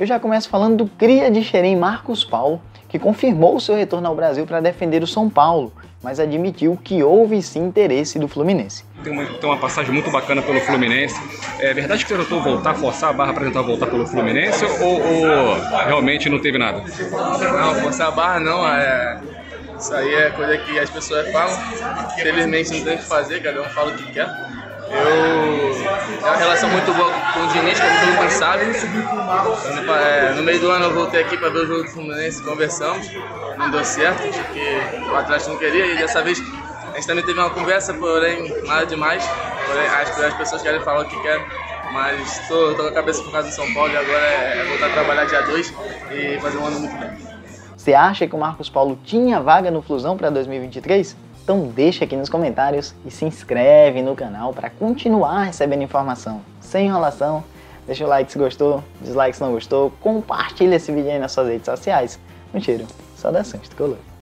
Eu já começo falando do cria de Xerém Marcos Paulo, que confirmou seu retorno ao Brasil para defender o São Paulo, mas admitiu que houve sim interesse do Fluminense. Tem uma passagem muito bacana pelo Fluminense. É verdade que você tentou voltar, forçar a barra para tentar voltar pelo Fluminense ou realmente não teve nada? Não, forçar a barra não, isso aí é coisa que as pessoas falam. Infelizmente não tem o que fazer, cada um fala o que quer. É uma relação muito boa com o Diniz, que todo mundo sabe. No meio do ano eu voltei aqui para ver o jogo do Fluminense, conversamos. Não deu certo, porque o Atlético não queria. E dessa vez a gente também teve uma conversa, porém nada demais. Porém, as pessoas querem falar o que querem. Mas estou com a cabeça focada em São Paulo e agora é voltar a trabalhar dia 2 e fazer um ano muito bem. Você acha que o Marcos Paulo tinha vaga no Fluzão para 2023? Então deixa aqui nos comentários e se inscreve no canal para continuar recebendo informação sem enrolação. Deixa o like se gostou, dislike se não gostou, compartilha esse vídeo aí nas suas redes sociais. Mentira, só da Santos Color.